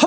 I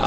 I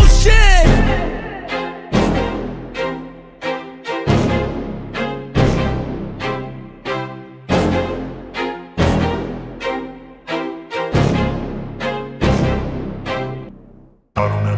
shit.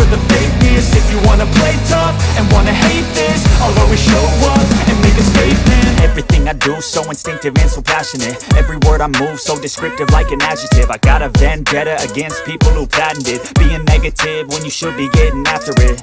for the fakeness. If you wanna play tough and wanna hate this, I'll always show up and make a statement. Everything I do, so instinctive and so passionate. Every word I move, so descriptive like an adjective. I got a vendetta against people who patented being negative when you should be getting after it.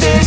this,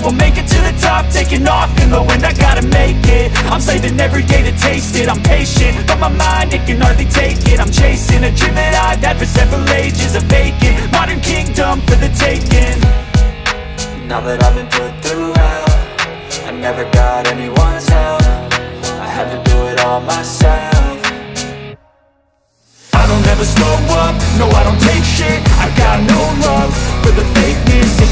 will make it to the top, taking off in the wind. I gotta make it, I'm saving every day to taste it. I'm patient, but my mind, it can hardly take it. I'm chasing a dream that I've had for several ages, a vacant modern kingdom for the taking. Now that I've been put through hell, I never got anyone's help, I had to do it all myself. I don't ever slow up, no, I don't take shit. I've got no love for the fakeness. If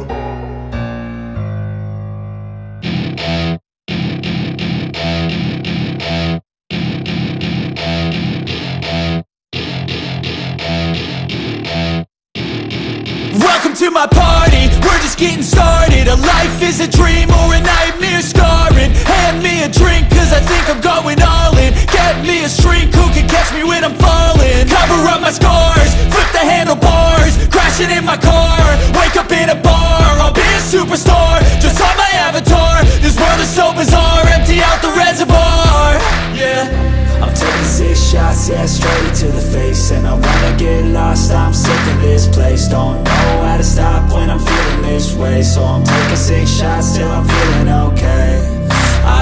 Welcome to my party, we're just getting started. A life is a dream or a nightmare scarring. Hand me a drink cause I think I'm going all in. Get me a shrink who can catch me when I'm falling. Cover up my scars, flip the handlebars. Crashing in my car, wake up in a bar. I'll be a superstar, just on my avatar. This world is so bizarre, empty out the reservoir. Yeah, I'm taking 6 shots, yeah, straight to the face. And I wanna get lost, I'm sick of this place. Don't know how to stop when I'm feeling this way. So I'm taking 6 shots till I'm feeling okay. I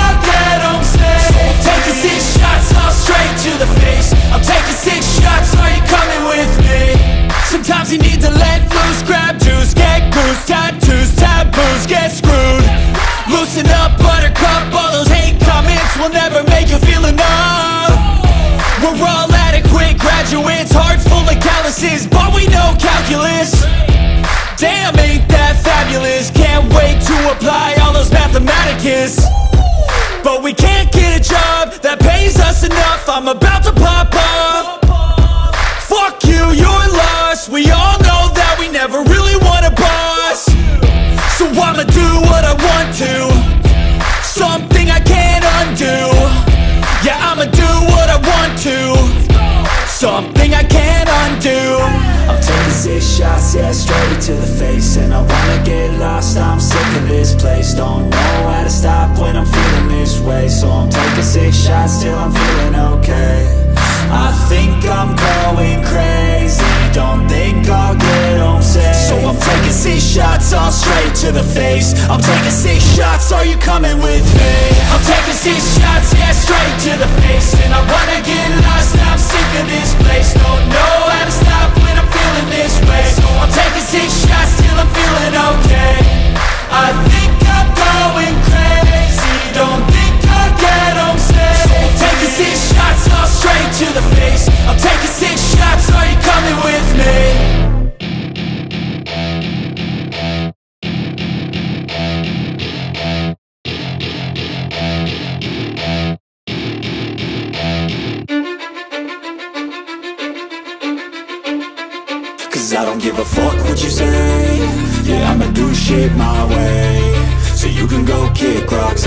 I'll get home safe. So I'm taking 6 shots, all straight to the face. I'm taking 6 shots, are you coming with me? Sometimes you need to let loose, grab juice, get goose. Tattoos, taboos, get screwed. Loosen up, buttercup, all those hate comments will never make you feel enough. We're all adequate graduates, hearts full of calluses, but we know calculus. Damn, ain't that fabulous. Can't wait to apply all those mathematicus. But we can't get a job that pays us enough. I'm about to pop off. Fuck you, you're lost. We all know that we never really want a boss. So I'ma do what I want to, something I can't undo. Yeah, I'ma do what I want to, something I can't undo. I'm taking 6 shots, yeah, straight to the face. And I wanna get lost, I'm sick of this place. Don't know how to stop when I'm feeling this way. So I'm taking 6 shots till I'm feeling okay. I think I'm going crazy, don't think I'll get home safe. So I'm taking 6 shots, all straight to the face. I'm taking 6 shots, are you coming with me? I'm taking 6 shots, yeah, straight to the face. And I wanna get lost, I'm sick of this place. Don't know how to stop when I'm feeling this way. So I'm taking 6 shots till I'm feeling okay. I think I'm going crazy, don't think I'll get home safe. So I'm taking 6 shots, all straight to the face. I'm taking 6 shots, are you coming with me? Cause I don't give a fuck what you say. Yeah, I'ma do shit my way. So you can go kick rocks,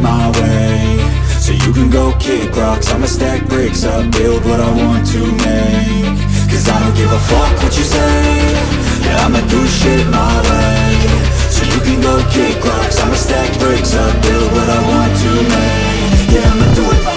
My way, so you can go kick rocks, I'ma stack bricks up, build what I want to make. Cause I don't give a fuck what you say. Yeah, I'ma do shit my way. So you can go kick rocks, I'ma stack bricks up, build what I want to make. Yeah, I'ma do it my way.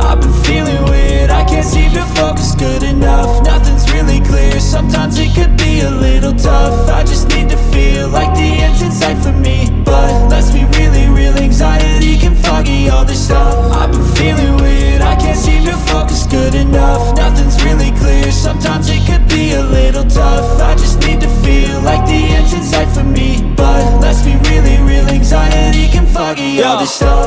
I've been feeling weird, I can't seem to focus good enough. Nothing's really clear, sometimes it could be a little tough. I just need to feel like the end's in sight for me, but let's be really real, anxiety can foggy all this stuff. I've been feeling weird, I can't seem to focus good enough. Nothing's really clear, sometimes it could be a little tough. I just need to feel like the end's in sight for me, but let's be really real, anxiety can foggy all this stuff.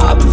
I've been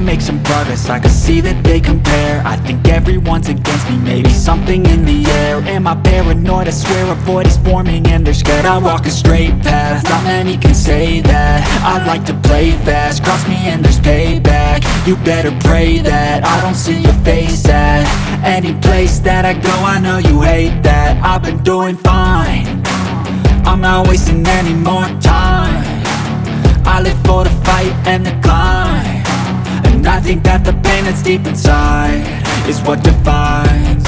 Make some progress, I can see that they compare. I think everyone's against me, maybe something in the air. Am I paranoid? I swear a void is forming and they're scared. I walk a straight path, not many can say that. I like to play fast, cross me and there's payback. You better pray that I don't see your face at any place that I go. I know you hate that. I've been doing fine, I'm not wasting any more time. I live for the fight and the climb. I think that the pain that's deep inside is what defines.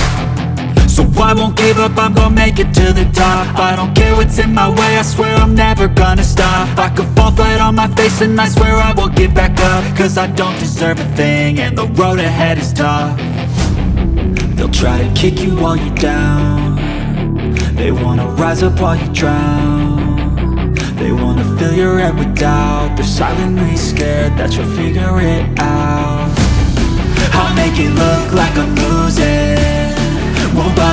So I won't give up, I'm gonna make it to the top. I don't care what's in my way, I swear I'm never gonna stop. I could fall flat on my face and I swear I won't give back up. Cause I don't deserve a thing and the road ahead is tough. They'll try to kick you while you're down. They wanna rise up while you drown. They wanna fill your head with doubt. They're silently scared that you'll figure it out. I'll make it look like I'm losing. Won't bother